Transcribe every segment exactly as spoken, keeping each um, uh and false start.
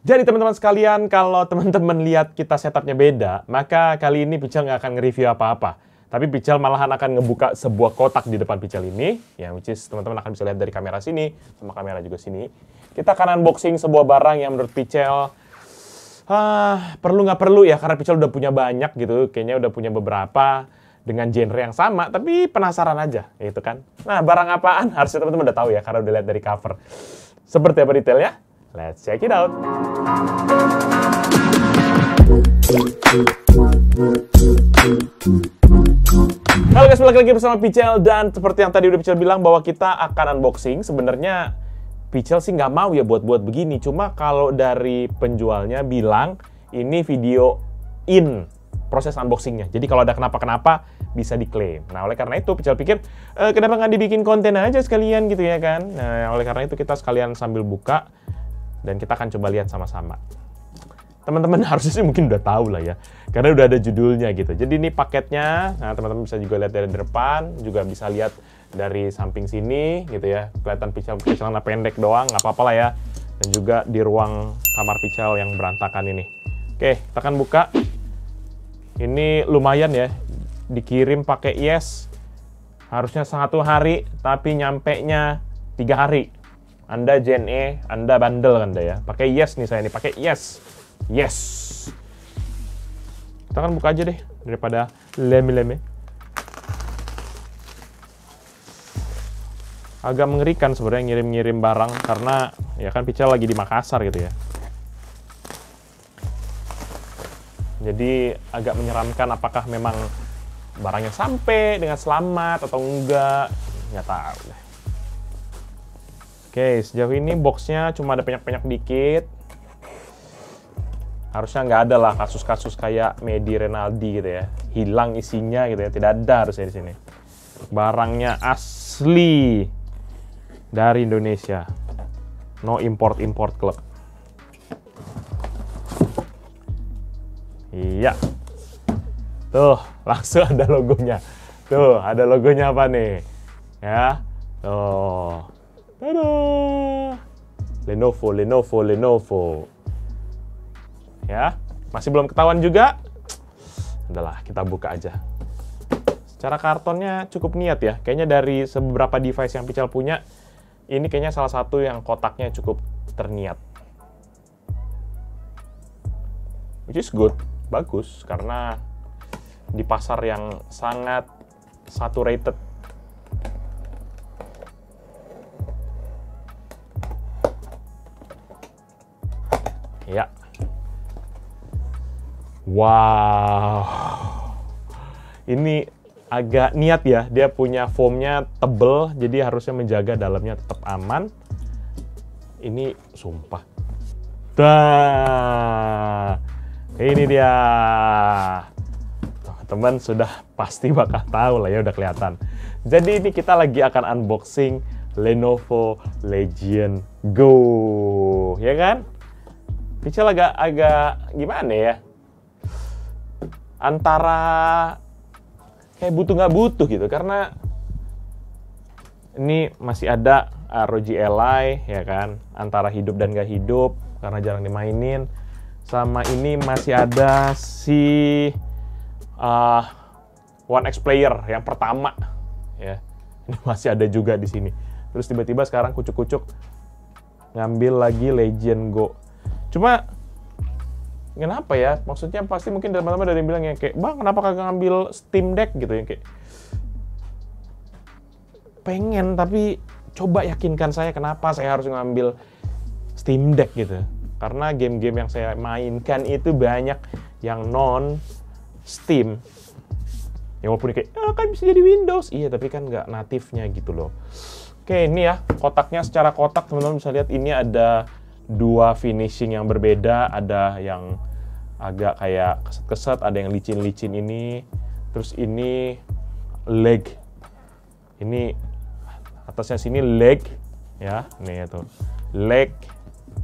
Jadi teman-teman sekalian, kalau teman-teman lihat kita setupnya beda, maka kali ini Picel nggak akan nge-review apa-apa. Tapi Picel malahan akan ngebuka sebuah kotak di depan Picel ini, yang which is teman-teman akan bisa lihat dari kamera sini, sama kamera juga sini. Kita akan unboxing sebuah barang yang menurut Picel, ah, perlu nggak perlu ya, karena Picel udah punya banyak gitu, kayaknya udah punya beberapa dengan genre yang sama, tapi penasaran aja, gitu kan. Nah, barang apaan? Harusnya teman-teman udah tahu ya, karena udah lihat dari cover. Seperti apa detailnya? Let's check it out. Halo guys, balik lagi bersama Picel, dan seperti yang tadi udah Picel bilang bahwa kita akan unboxing. Sebenarnya Picel sih nggak mau ya buat-buat begini. Cuma kalau dari penjualnya bilang ini video in proses unboxingnya. Jadi kalau ada kenapa-kenapa bisa diklaim. Nah, oleh karena itu Picel pikir e, kenapa nggak dibikin konten aja sekalian gitu ya kan? Nah, oleh karena itu kita sekalian sambil buka. Dan kita akan coba lihat sama-sama. Teman-teman harusnya sih mungkin udah tahu lah ya, karena udah ada judulnya gitu. Jadi ini paketnya, nah teman-teman bisa juga lihat dari depan, juga bisa lihat dari samping sini gitu ya. Kelihatan Picel pakai celana pendek doang, nggak apa-apa lah ya. Dan juga di ruang kamar Picel yang berantakan ini. Oke, kita akan buka. Ini lumayan ya, dikirim pakai yes. Harusnya satu hari, tapi nyampenya tiga hari. Anda J N E, Anda bandel Anda ya. Pakai yes nih saya nih, pakai yes. Yes. Kita kan buka aja deh daripada leme-leme. Agak mengerikan sebenarnya ngirim-ngirim barang karena ya kan Picel lagi di Makassar gitu ya. Jadi agak menyeramkan apakah memang barangnya sampai dengan selamat atau enggak, nggak tahu deh. Oke, sejauh ini boxnya cuma ada penyak-penyak dikit. Harusnya nggak ada lah kasus-kasus kayak Medi Renaldi gitu ya. Hilang isinya gitu ya, tidak ada harusnya di sini. Barangnya asli dari Indonesia. No import-import klub. Iya. Tuh, langsung ada logonya. Tuh, ada logonya apa nih? Ya, tuh. Tadaa! Lenovo, Lenovo, Lenovo. Ya, masih belum ketahuan juga. Udahlah, kita buka aja. Secara kartonnya cukup niat ya. Kayaknya dari beberapa device yang Picel punya, ini kayaknya salah satu yang kotaknya cukup terniat. Which is good, bagus. Karena di pasar yang sangat saturated. Ya, wow, ini agak niat ya, dia punya foamnya tebel, jadi harusnya menjaga dalamnya tetap aman. Ini sumpah, dah, ini dia, teman sudah pasti bakal tahu lah ya, udah kelihatan. Jadi ini kita lagi akan unboxing Lenovo Legion Go, ya kan? Picel agak-agak gimana ya, antara kayak butuh nggak butuh gitu, karena ini masih ada R O G Ally ya kan, antara hidup dan nggak hidup karena jarang dimainin, sama ini masih ada si uh, One X Player yang pertama ya, ini masih ada juga di sini. Terus tiba-tiba sekarang kucuk-kucuk ngambil lagi Legion Go. Cuma, kenapa ya? Maksudnya pasti mungkin teman-teman dari yang bilang ya kayak, bang kenapa kagak ngambil Steam Deck gitu ya, kayak pengen tapi coba yakinkan saya kenapa saya harus ngambil Steam Deck gitu. Karena game-game yang saya mainkan itu banyak yang non Steam. Ya walaupun kayak, ah, kan bisa jadi Windows, iya tapi kan nggak natifnya gitu loh. Oke ini ya kotaknya, secara kotak teman-teman bisa lihat ini ada dua finishing yang berbeda, ada yang agak kayak keset-keset, ada yang licin-licin ini, terus ini leg, ini atasnya sini leg, ya, nih itu leg,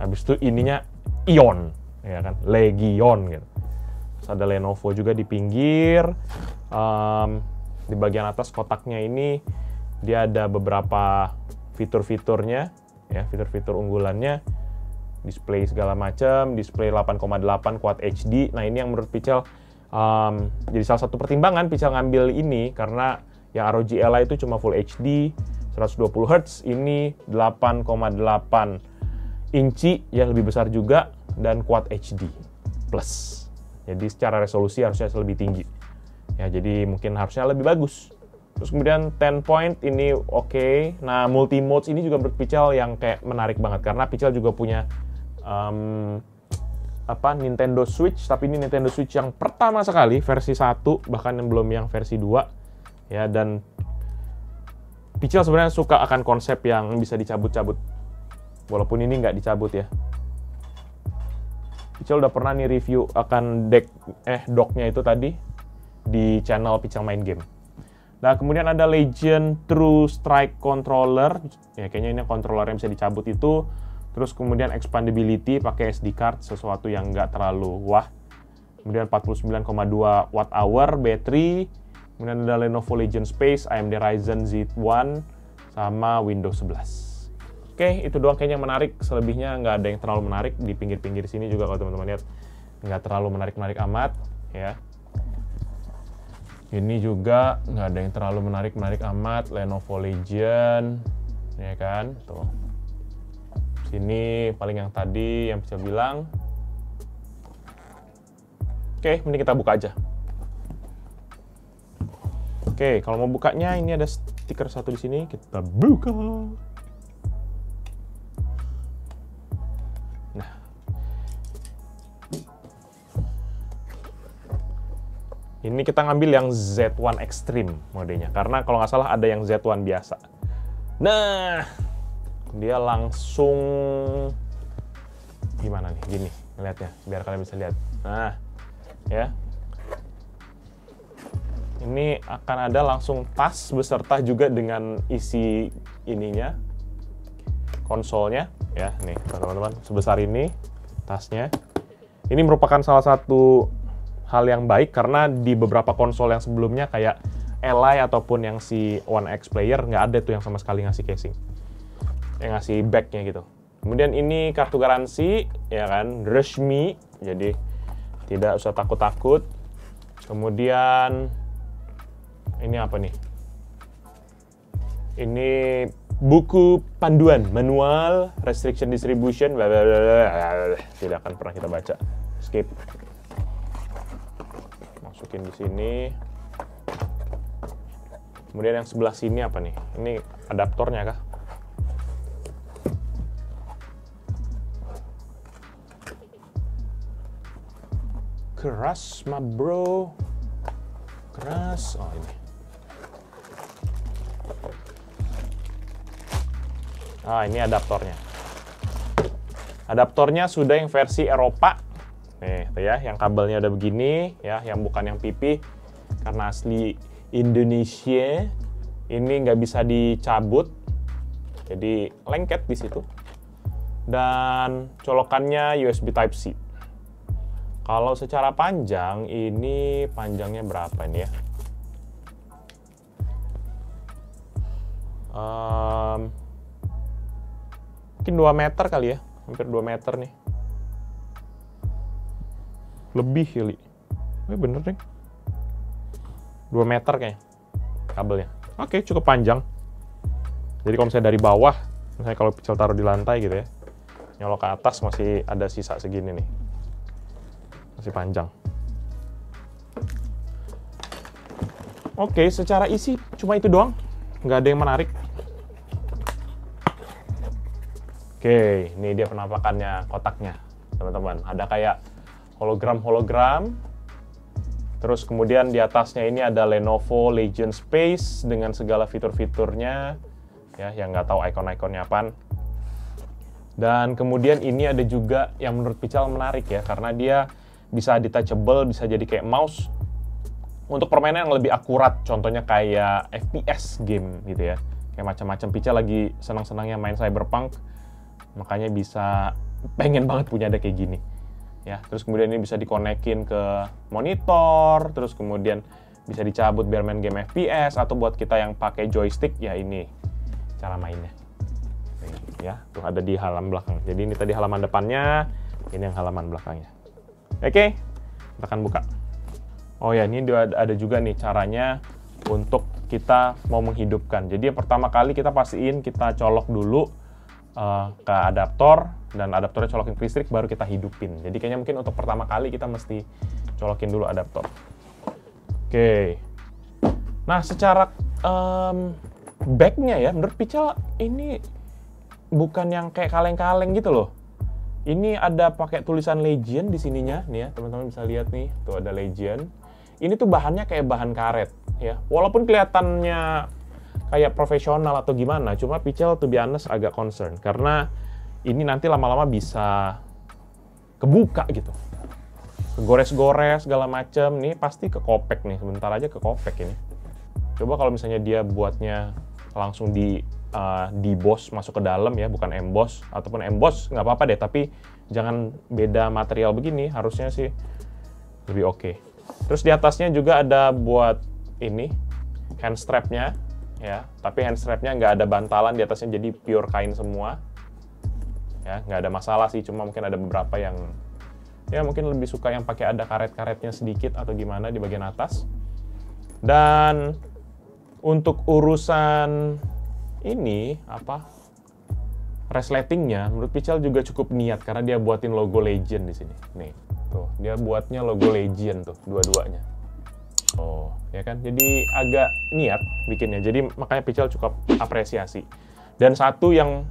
habis itu ininya ion, ya kan, Legion gitu. Terus ada Lenovo juga di pinggir, um, di bagian atas kotaknya ini dia ada beberapa fitur-fiturnya, ya, fitur-fitur unggulannya. display segala macam, display delapan koma delapan Quad H D. Nah ini yang menurut Picel um, jadi salah satu pertimbangan Picel ngambil ini, karena yang R O G Ally itu cuma Full H D seratus dua puluh hertz, ini delapan koma delapan inci ya, lebih besar juga, dan Quad H D plus. Jadi secara resolusi harusnya lebih tinggi. Ya, jadi mungkin harusnya lebih bagus. Terus kemudian sepuluh point ini oke. Okay. Nah, multi modes ini juga menurut Picel yang kayak menarik banget, karena Picel juga punya um, apa Nintendo Switch, tapi ini Nintendo Switch yang pertama sekali versi satu, bahkan yang belum yang versi dua. Ya, dan Picel sebenarnya suka akan konsep yang bisa dicabut-cabut. Walaupun ini nggak dicabut ya. Picel udah pernah nih review akan deck eh docknya itu tadi di channel P C L Main Game. Nah, kemudian ada Legion True Strike Controller. Ya, kayaknya ini controllernya bisa dicabut itu. Terus kemudian expandability pakai S D card, sesuatu yang nggak terlalu wah. Kemudian empat puluh sembilan koma dua watt hour battery. Kemudian ada Lenovo Legion Space, A M D Ryzen Z one, sama Windows sebelas. Oke, itu doang kayaknya yang menarik. Selebihnya nggak ada yang terlalu menarik. Di pinggir-pinggir sini juga kalau teman-teman lihat nggak terlalu menarik-menarik amat, ya. Ini juga nggak ada yang terlalu menarik-menarik amat. Lenovo Legion, ya kan? Tuh. Sini paling yang tadi yang bisa bilang. Oke, mending kita buka aja. Oke, kalau mau bukanya ini ada stiker satu di sini. Kita buka. Ini kita ngambil yang Z one Extreme modenya, karena kalau nggak salah ada yang Z one biasa. Nah, dia langsung gimana nih? Gini, lihatnya, biar kalian bisa lihat. Nah, ya, ini akan ada langsung tas beserta juga dengan isi ininya, konsolnya, ya. Nih, teman-teman, sebesar ini tasnya. Ini merupakan salah satu hal yang baik, karena di beberapa konsol yang sebelumnya kayak Ally ataupun yang si One X Player nggak ada tuh yang sama sekali ngasih casing, yang ngasih bagnya gitu. Kemudian ini kartu garansi, ya kan, resmi, jadi tidak usah takut-takut. Kemudian ini apa nih? Ini buku panduan manual restriction distribution, bla bla bla, tidak akan pernah kita baca, skip. Masukin di sini. Kemudian yang sebelah sini apa nih? Ini adaptornya kah? Keras mah bro. Keras. Oh ini. Ah ini adaptornya. Adaptornya sudah yang versi Eropa. Nih, ya, yang kabelnya udah begini, ya, yang bukan yang pipi, karena asli Indonesia. Ini nggak bisa dicabut, jadi lengket di situ. Dan colokannya U S B Type C. Kalau secara panjang, ini panjangnya berapa ini ya? Um, mungkin dua meter kali ya, hampir dua meter nih. Lebih kali, ini bener deh, dua meter kayaknya kabelnya. Oke, cukup panjang. Jadi kalau misalnya dari bawah, misalnya kalau Picel taruh di lantai gitu ya, nyolok ke atas masih ada sisa segini nih, masih panjang. Oke, secara isi cuma itu doang, nggak ada yang menarik. Oke, ini dia penampakannya kotaknya, teman-teman. Ada kayak hologram-hologram, terus kemudian di atasnya ini ada Lenovo Legion Space dengan segala fitur-fiturnya, ya, yang nggak tahu icon-iconnya apaan. Dan kemudian ini ada juga yang menurut Picel menarik ya, karena dia bisa detachable, bisa jadi kayak mouse untuk permainan yang lebih akurat, contohnya kayak F P S game gitu ya, kayak macam-macam. Picel lagi senang-senangnya main Cyberpunk, makanya bisa pengen banget punya ada kayak gini. Ya, terus kemudian ini bisa dikonekin ke monitor, terus kemudian bisa dicabut biar main game F P S, atau buat kita yang pakai joystick, ya ini cara mainnya. ya, tuh ada di halaman belakang. Jadi ini tadi halaman depannya, ini yang halaman belakangnya. Oke, kita akan buka. Oh ya, ini ada juga nih caranya untuk kita mau menghidupkan. Jadi yang pertama kali kita pastiin kita colok dulu uh, ke adaptor, dan adaptornya colokin ke listrik baru kita hidupin. Jadi kayaknya mungkin untuk pertama kali kita mesti colokin dulu adaptor. Oke. Nah, secara um, backnya ya, menurut Picel ini bukan yang kayak kaleng-kaleng gitu loh. Ini ada pakai tulisan Legion di sininya, nih ya, teman-teman bisa lihat nih, tuh ada Legion. Ini tuh bahannya kayak bahan karet, ya. Walaupun kelihatannya kayak profesional atau gimana, cuma Picel to be honest agak concern karena ini nanti lama-lama bisa kebuka gitu, kegores-gores segala macem nih, pasti kekopek nih, sebentar aja kekopek ini. Coba kalau misalnya dia buatnya langsung di Uh, di bos masuk ke dalam ya, bukan emboss ataupun emboss nggak apa-apa deh, tapi jangan beda material begini, harusnya sih lebih oke. Okay. Terus di atasnya juga ada buat ini hand strapnya ya, tapi hand strapnya nggak ada bantalan di atasnya, jadi pure kain semua ya, nggak ada masalah sih, cuma mungkin ada beberapa yang ya mungkin lebih suka yang pakai ada karet-karetnya sedikit atau gimana di bagian atas. Dan untuk urusan ini apa resletingnya, menurut Picel juga cukup niat karena dia buatin logo Legion di sini. Nih, tuh dia buatnya logo Legion tuh dua-duanya. Oh, ya kan? Jadi agak niat bikinnya. Jadi makanya Picel cukup apresiasi. Dan satu yang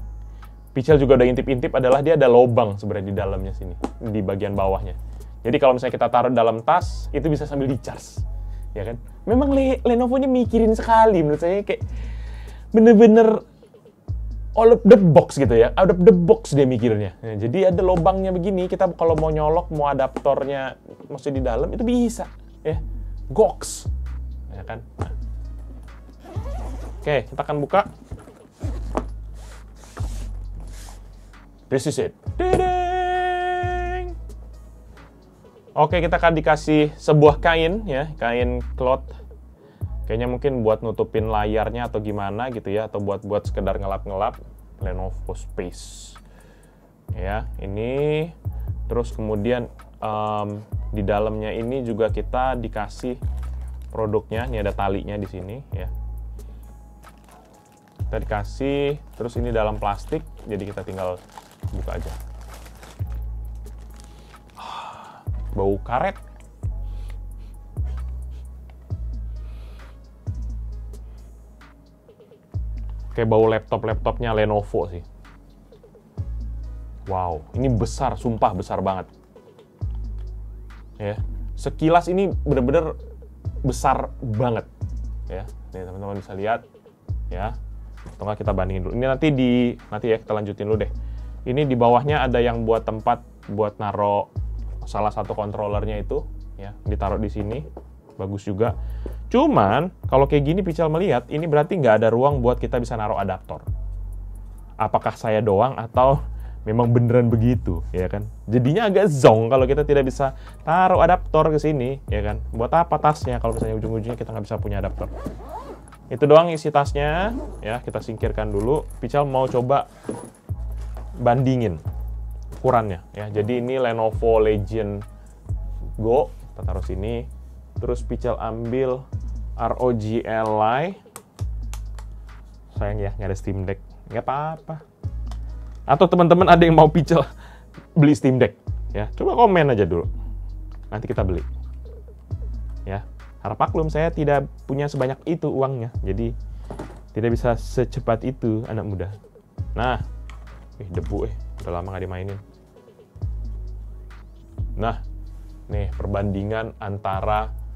Picel juga udah intip-intip adalah dia ada lobang sebenarnya di dalamnya sini, di bagian bawahnya. Jadi kalau misalnya kita taruh dalam tas, itu bisa sambil di-charge. Ya kan? Memang Le Lenovo-nya mikirin sekali menurut saya, kayak bener-bener all of the box gitu ya, out of the box dia mikirnya. Nah, jadi ada lobangnya begini, kita kalau mau nyolok, mau adaptornya maksudnya di dalam itu bisa ya, goks ya kan. Nah. Oke, kita akan buka. This is it. Ding. Oke, kita akan dikasih sebuah kain ya, kain cloth. Kayaknya mungkin buat nutupin layarnya atau gimana gitu ya, atau buat-buat sekedar ngelap-ngelap. Lenovo Space. Ya, ini. Terus kemudian um, di dalamnya ini juga kita dikasih produknya. Ini ada talinya di sini ya. Kita dikasih, terus ini dalam plastik, jadi kita tinggal buka aja. Bau karet. Kayak bau laptop-laptopnya Lenovo sih. Wow, ini besar, sumpah besar banget. Ya, sekilas ini bener-bener besar banget. Ya, nih teman-teman bisa lihat. Ya, atau nggak kita bandingin dulu. Ini nanti di, nanti ya kita lanjutin dulu deh. Ini di bawahnya ada yang buat tempat buat naro salah satu controllernya itu. Ya, ditaruh di sini. Bagus juga. Cuman, kalau kayak gini Picel melihat, ini berarti nggak ada ruang buat kita bisa naruh adaptor. Apakah saya doang atau memang beneran begitu, ya kan? Jadinya agak zong kalau kita tidak bisa taruh adaptor ke sini, ya kan? Buat apa tasnya kalau misalnya ujung-ujungnya kita nggak bisa punya adaptor? Itu doang isi tasnya, ya kita singkirkan dulu. Picel mau coba bandingin ukurannya, ya. Jadi ini Lenovo Legion Go, kita taruh sini. Terus Picel ambil R O G Ally. Sayang ya, nggak ada Steam Deck. Nggak apa-apa. Atau teman-teman ada yang mau Picel beli Steam Deck? Ya, coba komen aja dulu. Nanti kita beli. Ya, harap maklum saya tidak punya sebanyak itu uangnya. Jadi tidak bisa secepat itu anak muda. Nah, eh debu eh, udah lama nggak dimainin. Nah, nih perbandingan antara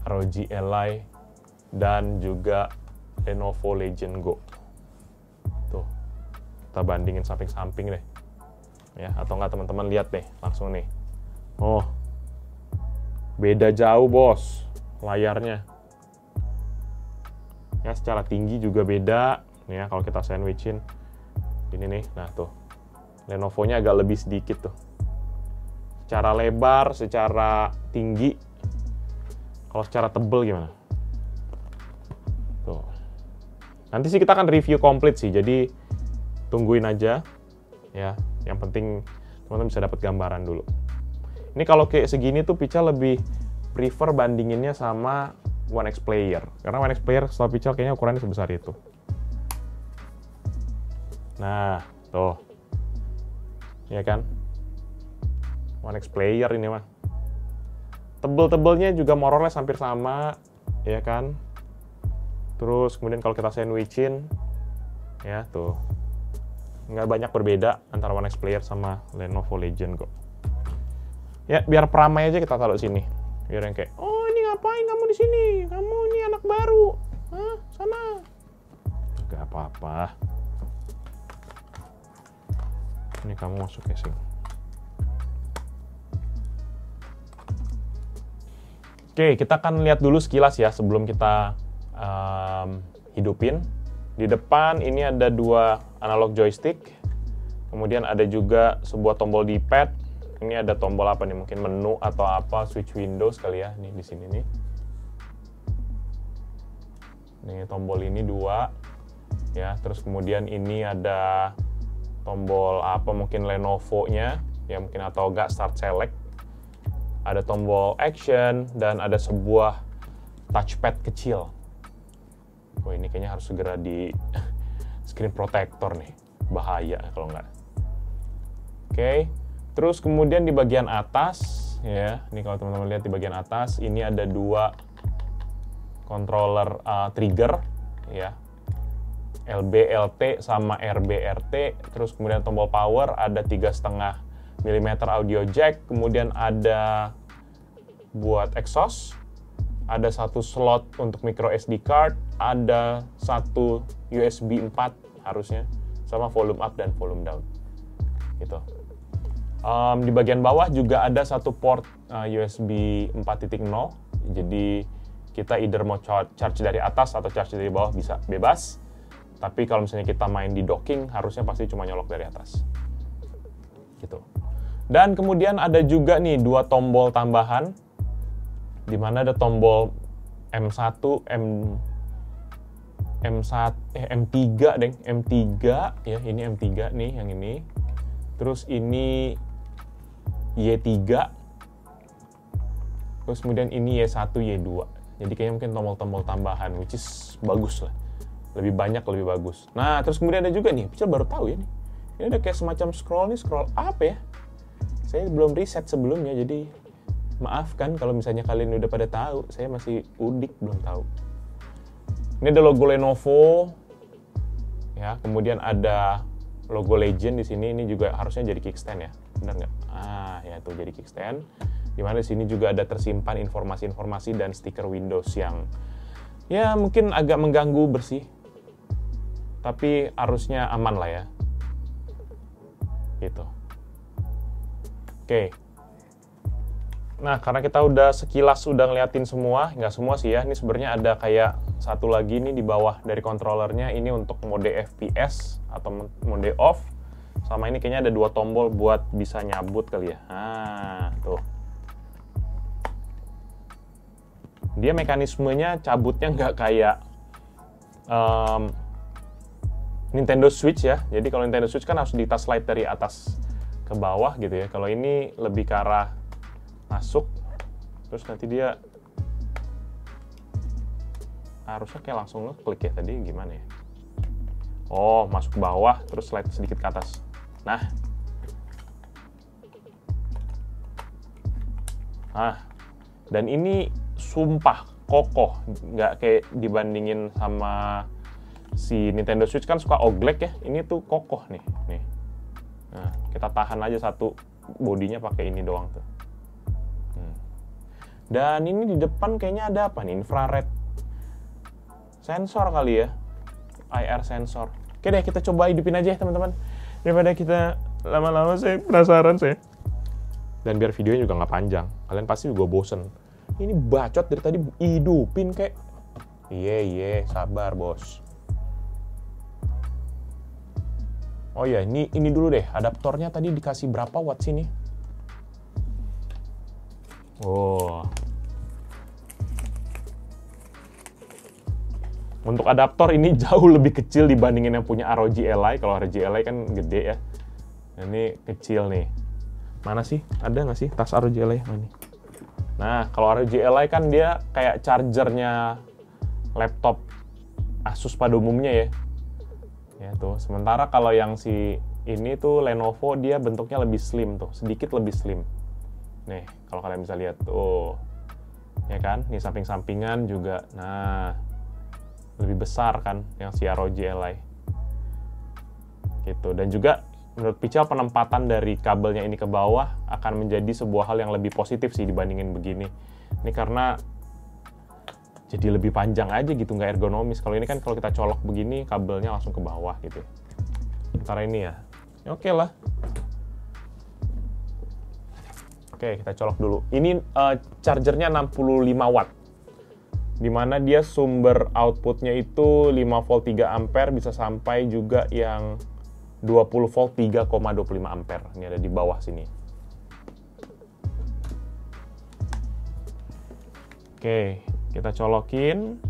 R O G Ally dan juga Lenovo Legion Go. Tuh, kita bandingin samping-samping deh. Ya, atau nggak teman-teman lihat deh, langsung nih. Oh, beda jauh bos, layarnya. Ya, secara tinggi juga beda. Nih ya, kalau kita sandwichin, ini nih, nah tuh, Lenovo-nya agak lebih sedikit tuh. Secara lebar, secara tinggi. Kalau secara tebel gimana? Tuh. Nanti sih kita akan review komplit sih. Jadi tungguin aja ya, yang penting teman-teman bisa dapat gambaran dulu. Ini kalau kayak segini tuh Picel lebih prefer bandinginnya sama One X Player, karena One X Player setelah Picel kayaknya ukurannya sebesar itu. Nah tuh ya kan, One X Player ini mah tebel-tebelnya juga morornya hampir sama ya kan. Terus kemudian kalau kita sandwichin ya tuh nggak banyak berbeda antara One X Player sama Lenovo Legion Go. Ya biar peramai aja kita taruh sini, biar yang kayak oh ini ngapain kamu di sini, kamu ini anak baru, hah sana, nggak apa-apa. Ini kamu masuk casing. Oke, kita akan lihat dulu sekilas ya sebelum kita um, hidupin. Di depan ini ada dua analog joystick. Kemudian ada juga sebuah tombol D-pad. Ini ada tombol apa nih? Mungkin menu atau apa? Switch Windows kali ya. Nih di sini nih. Nih tombol ini dua. Ya, terus kemudian ini ada tombol apa, mungkin Lenovo-nya ya mungkin, atau enggak start select. Ada tombol action dan ada sebuah touchpad kecil. Oh ini kayaknya harus segera di screen protector nih, bahaya kalau enggak. Oke, terus kemudian di bagian atas ya, ini kalau teman-teman lihat di bagian atas ini ada dua controller uh, trigger ya. L B L T sama R B R T, terus kemudian tombol power, ada tiga koma lima milimeter audio jack, kemudian ada buat exhaust, ada satu slot untuk micro S D card, ada satu U S B empat harusnya, sama volume up dan volume down. Gitu. Um, di bagian bawah juga ada satu port uh, U S B empat titik nol, jadi kita either mau charge dari atas atau charge dari bawah bisa bebas. Tapi kalau misalnya kita main di docking, harusnya pasti cuma nyolok dari atas. Gitu. Dan kemudian ada juga nih dua tombol tambahan. Di mana ada tombol M satu, M tiga, ya ini M tiga nih yang ini. Terus ini Y tiga. Terus kemudian ini Y satu, Y dua. Jadi kayaknya mungkin tombol-tombol tambahan, which is bagus lah. Lebih banyak, lebih bagus. Nah, terus kemudian ada juga nih, Picel baru tahu ya nih. Ini ada kayak semacam scroll nih, scroll up ya. Saya belum riset sebelumnya, jadi maafkan kalau misalnya kalian udah pada tahu. Saya masih udik, belum tahu. Ini ada logo Lenovo. Ya, kemudian ada logo Legion di sini. Ini juga harusnya jadi kickstand ya. Benar nggak? Ah, ya tuh jadi kickstand. Dimana di sini juga ada tersimpan informasi-informasi dan stiker Windows yang ya mungkin agak mengganggu bersih. Tapi harusnya aman lah ya, gitu. Oke. Nah karena kita udah sekilas udah ngeliatin semua, nggak semua sih ya. Ini sebenarnya ada kayak satu lagi nih di bawah dari controllernya. Ini untuk mode F P S atau mode off. Sama ini kayaknya ada dua tombol buat bisa nyabut kali ya. Nah tuh. Dia mekanismenya cabutnya nggak kayak um, Nintendo Switch ya. Jadi kalau Nintendo Switch kan harus di touch slide dari atas ke bawah gitu ya. Kalau ini lebih ke arah masuk, terus nanti dia harusnya kayak langsung ngeklik ya tadi gimana ya? Oh masuk ke bawah, terus slide sedikit ke atas. Nah, nah dan ini sumpah kokoh, nggak kayak dibandingin sama si Nintendo Switch kan suka oglek ya, ini tuh kokoh nih, nih. Nah, kita tahan aja satu bodinya pakai ini doang tuh. Hmm. Dan ini di depan kayaknya ada apa nih, infrared sensor kali ya, I R sensor. Oke deh, kita coba hidupin aja ya teman-teman. Daripada kita lama-lama, saya penasaran saya. Dan biar videonya juga nggak panjang, kalian pasti juga bosen. Ini bacot dari tadi hidupin kayak. Iya iya, sabar bos. Oh ya, ini ini dulu deh. Adaptornya tadi dikasih berapa watt sini? Oh. Untuk adaptor ini jauh lebih kecil dibandingin yang punya R O G Ally. Kalau R O G Ally kan gede ya. Ini kecil nih. Mana sih? Ada nggak sih tas R O G Ally? Nah, ini. Nah, kalau R O G Ally kan dia kayak chargernya laptop Asus pada umumnya ya. Ya tuh. Sementara kalau yang si ini tuh Lenovo dia bentuknya lebih slim tuh, sedikit lebih slim. Nih, kalau kalian bisa lihat tuh. Ya kan? Ini samping-sampingan juga. Nah, lebih besar kan yang si R O G Ally gitu. Dan juga menurut Picel penempatan dari kabelnya ini ke bawah akan menjadi sebuah hal yang lebih positif sih dibandingin begini. Ini karena jadi lebih panjang aja gitu, nggak ergonomis. Kalau ini kan kalau kita colok begini kabelnya langsung ke bawah gitu. Sementara ini ya, ya oke lah. Oke, kita colok dulu. Ini uh, chargernya enam puluh lima watt. Dimana dia sumber outputnya itu lima volt tiga ampere, bisa sampai juga yang dua puluh volt tiga koma dua lima ampere. Ini ada di bawah sini. Oke, kita colokin.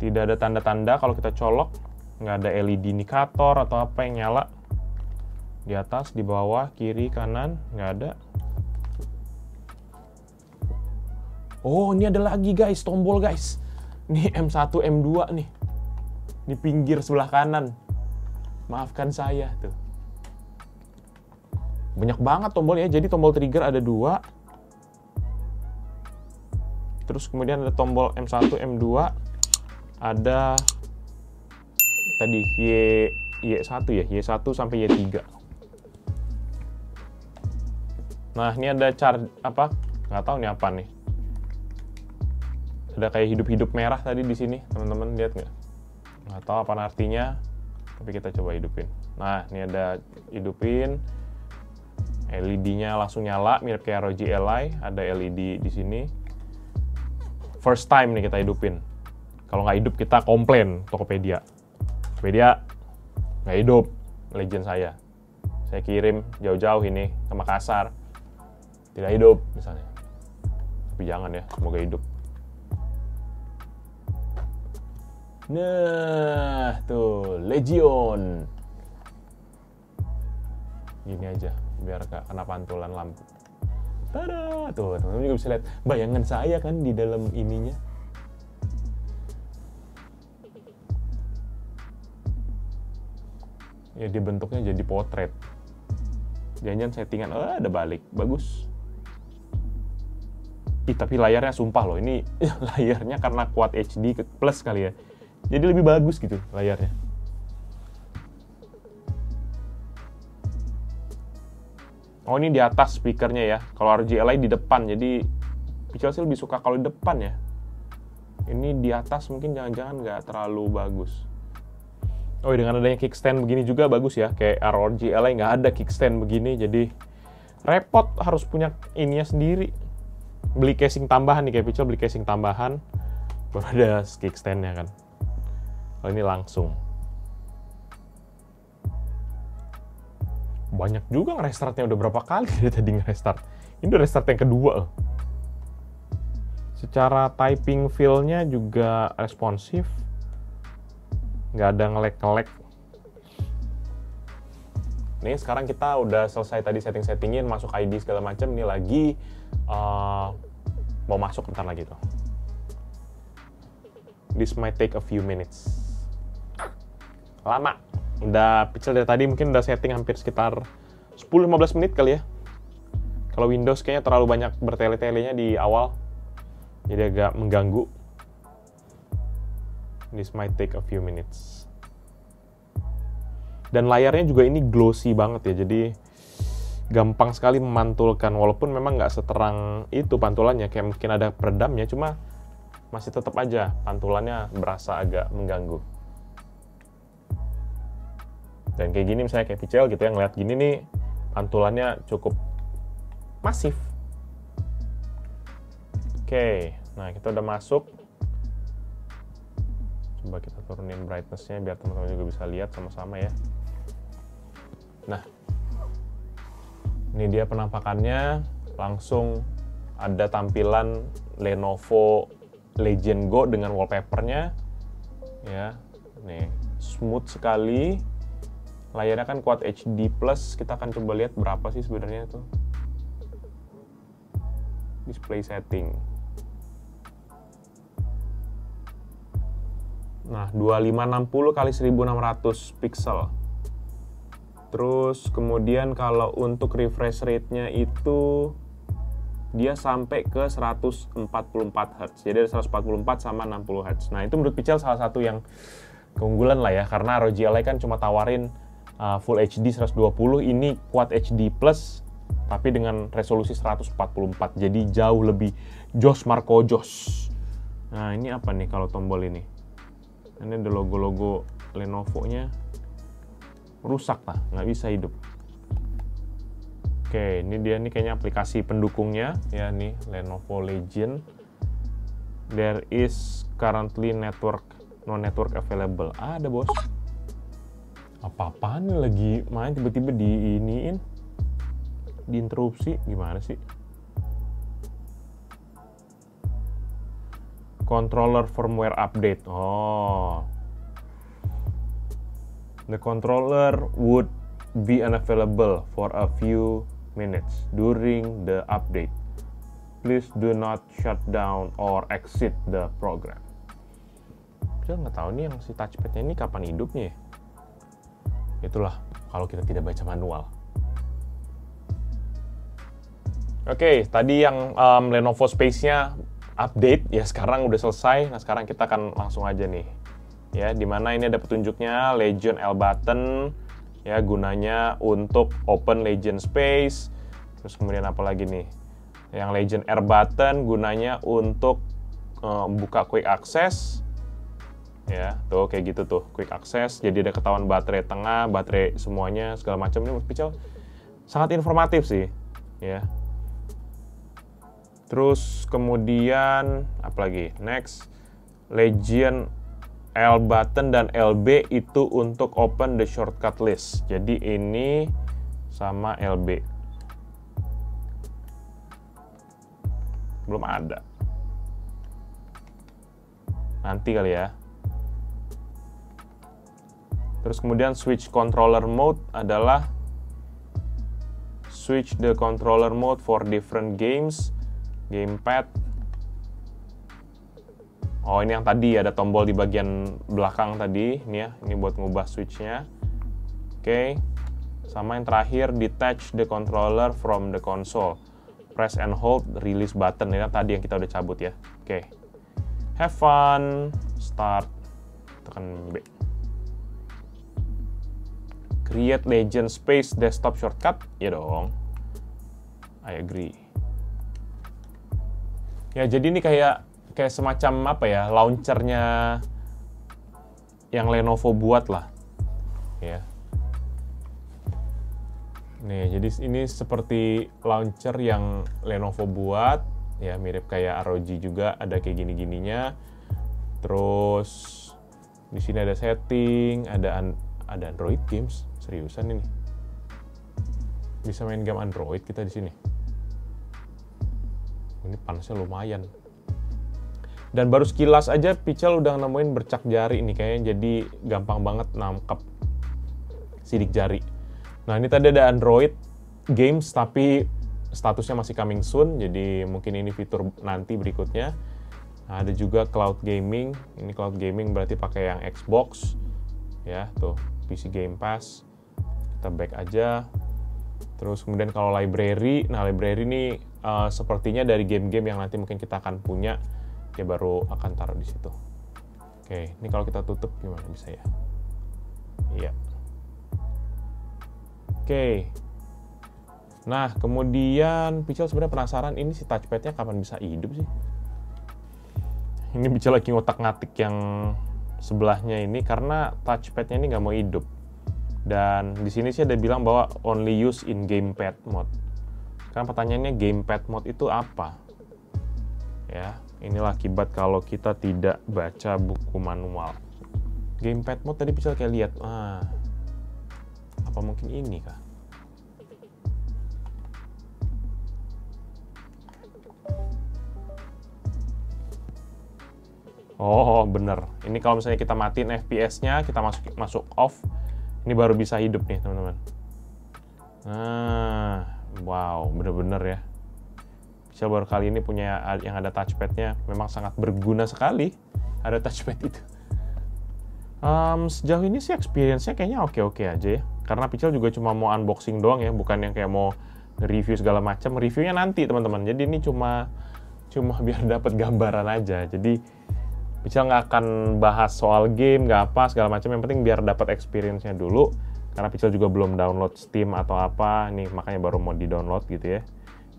Tidak ada tanda-tanda kalau kita colok, nggak ada L E D indikator atau apa yang nyala. Di atas, di bawah, kiri, kanan, nggak ada. Oh, ini ada lagi guys, tombol guys. Ini M satu, M dua nih. Di pinggir sebelah kanan. Maafkan saya tuh. Banyak banget tombolnya. Jadi tombol trigger ada dua. Terus kemudian ada tombol M satu, M dua. Ada tadi Y Y1 ya, Y satu sampai Y tiga. Nah, ini ada charge apa? Nggak tahu nih apa nih. Ada kayak hidup-hidup merah tadi di sini, teman-teman lihat nggak? Nggak tahu apa artinya, tapi kita coba hidupin. Nah, ini ada hidupin, L E D-nya langsung nyala, mirip kayak R O G Ally. Ada L E D di sini. First time nih kita hidupin. Kalau nggak hidup kita komplain Tokopedia. Tokopedia nggak hidup, Legend saya. Saya kirim jauh-jauh ini ke Makassar, tidak hidup misalnya. Tapi jangan ya, semoga hidup. Nah, tuh Legion. Gini aja, biar gak kena pantulan lampu. Tada, tuh teman-teman juga bisa lihat bayangan saya kan di dalam ininya. Ya dia bentuknya jadi potret. Jangan settingan, oh, ada balik, bagus. Ih, tapi layarnya sumpah loh, ini layarnya karena Quad H D plus kali ya. Jadi lebih bagus gitu layarnya. Oh, ini di atas speakernya ya. Kalau R O G Ally di depan, jadi Picel sih lebih suka kalau di depan ya. Ini di atas mungkin jangan-jangan nggak terlalu bagus. Oh, dengan adanya kickstand begini juga bagus ya. Kayak R O G Ally nggak ada kickstand begini, jadi repot harus punya ininya sendiri. Beli casing tambahan nih, kayak Picel beli casing tambahan. Baru ada kickstand-nya kan. Oh, ini langsung. Banyak juga nge-restartnya, udah berapa kali dari tadi nge-restart. Ini udah restart yang kedua. Secara typing feel-nya juga responsif. Nggak ada ngelek-ngelek. Nih, sekarang kita udah selesai tadi setting-settingin, masuk I D segala macam. Ini lagi uh, mau masuk bentar lagi tuh. This might take a few minutes. Lama. Udah Picel dari tadi mungkin udah setting hampir sekitar sepuluh sampai lima belas menit kali ya. Kalau Windows kayaknya terlalu banyak bertele-telenya di awal. Jadi agak mengganggu. This might take a few minutes. Dan layarnya juga ini glossy banget ya. Jadi gampang sekali memantulkan. Walaupun memang nggak seterang itu pantulannya. Kayak mungkin ada peredamnya. Cuma masih tetap aja pantulannya berasa agak mengganggu. Dan kayak gini misalnya kayak Picel gitu yang ngeliat gini nih, pantulannya cukup masif. Oke, nah kita udah masuk. Coba kita turunin brightness-nya biar teman-teman juga bisa lihat sama-sama ya. Nah, ini dia penampakannya. Langsung ada tampilan Lenovo Legion Go dengan wallpapernya ya, nih smooth sekali. Layarnya kan Quad H D Plus, kita akan coba lihat berapa sih sebenarnya itu. Display setting. Nah, dua ribu lima ratus enam puluh kali seribu enam ratus pixel. Terus kemudian kalau untuk refresh rate-nya itu dia sampai ke seratus empat puluh empat hertz. Jadi ada seratus empat puluh empat sama enam puluh hertz. Nah, itu menurut Picel salah satu yang keunggulan lah ya, karena R O G Ally kan cuma tawarin uh, full H D seratus dua puluh, ini Quad H D Plus tapi dengan resolusi seratus empat puluh empat. Jadi jauh lebih jos Marco jos. Nah, ini apa nih kalau tombol ini? Ini ada logo-logo Lenovo-nya. Rusak lah, nggak bisa hidup. Oke, ini dia nih kayaknya aplikasi pendukungnya ya, nih Lenovo Legion. There is currently network no network available. Ah, ada bos. Apa-apaan lagi main tiba-tiba diiniin, diinterupsi, gimana sih? Controller firmware update. Oh. The controller would be unavailable for a few minutes during the update. Please do not shut down or exit the program. Saya nggak tahu nih yang si touchpadnya ini kapan hidupnya ya? Itulah kalau kita tidak baca manual. Oke, okay, tadi yang um, Lenovo Space-nya update ya, sekarang udah selesai. Nah, sekarang kita akan langsung aja nih. Ya, dimana ini ada petunjuknya Legion L button ya, gunanya untuk open Legion Space. Terus kemudian apa lagi nih, yang Legion R button gunanya untuk uh, buka quick access ya, tuh kayak gitu tuh quick access. Jadi ada ketahuan baterai tengah, baterai semuanya segala macam. Ini menurut Picel sangat informatif sih ya. Terus kemudian apa lagi, next Legion L button dan L B itu untuk open the shortcut list. Jadi ini sama L B. Belum ada. Nanti kali ya. Terus kemudian switch controller mode adalah switch the controller mode for different games, gamepad. Oh, ini yang tadi ada tombol di bagian belakang tadi, ini ya, ini buat ngubah switch-nya. Oke, okay. Sama yang terakhir, detach the controller from the console, press and hold release button. Ini yang tadi yang kita udah cabut ya. Oke, okay. Have fun, start, tekan B. Create Legion Space desktop shortcut, ya dong. I agree. Ya, jadi ini kayak kayak semacam apa ya, launchernya yang Lenovo buat lah ya. Nih, jadi ini seperti launcher yang Lenovo buat ya, mirip kayak R O G juga, ada kayak gini-gininya. Terus di sini ada setting, ada an ada Android games. Seriusan ini bisa main game Android kita di sini. Ini panasnya lumayan. Dan baru sekilas aja Picel udah nemuin bercak jari nih kayaknya, jadi gampang banget nangkep sidik jari. Nah, ini tadi ada Android games tapi statusnya masih coming soon, jadi mungkin ini fitur nanti berikutnya. Nah, ada juga cloud gaming. Ini cloud gaming berarti pakai yang Xbox ya, tuh P C Game Pass. Kita back aja. Terus kemudian kalau library, nah library ini uh, sepertinya dari game-game yang nanti mungkin kita akan punya. Ya, baru akan taruh di situ. Oke, ini kalau kita tutup gimana bisa ya? Iya. Oke. Nah, kemudian Picel sebenarnya penasaran ini si touchpadnya kapan bisa hidup sih? Ini Picel lagi ngotak-ngatik yang sebelahnya ini karena touchpadnya ini nggak mau hidup. Dan di sini sih ada bilang bahwa only use in gamepad mode. Sekarang pertanyaannya gamepad mode itu apa? Ya. Inilah akibat kalau kita tidak baca buku manual. Gamepad mode tadi Picel kayak lihat, ah, apa mungkin ini kah? Oh bener, ini kalau misalnya kita matiin F P S-nya, kita masuk masuk off, ini baru bisa hidup nih teman-teman. Nah, wow, bener-bener ya. Bisa baru kali ini punya yang ada touchpad-nya, memang sangat berguna sekali ada touchpad itu. Um, sejauh ini sih experience-nya kayaknya oke-oke aja ya. Karena Picel juga cuma mau unboxing doang ya, bukan yang kayak mau review segala macam. Reviewnya nanti teman-teman. Jadi ini cuma cuma biar dapat gambaran aja. Jadi Picel nggak akan bahas soal game, nggak apa segala macam. Yang penting biar dapat experience-nya dulu. Karena Picel juga belum download Steam atau apa. Nih makanya baru mau di-download gitu ya.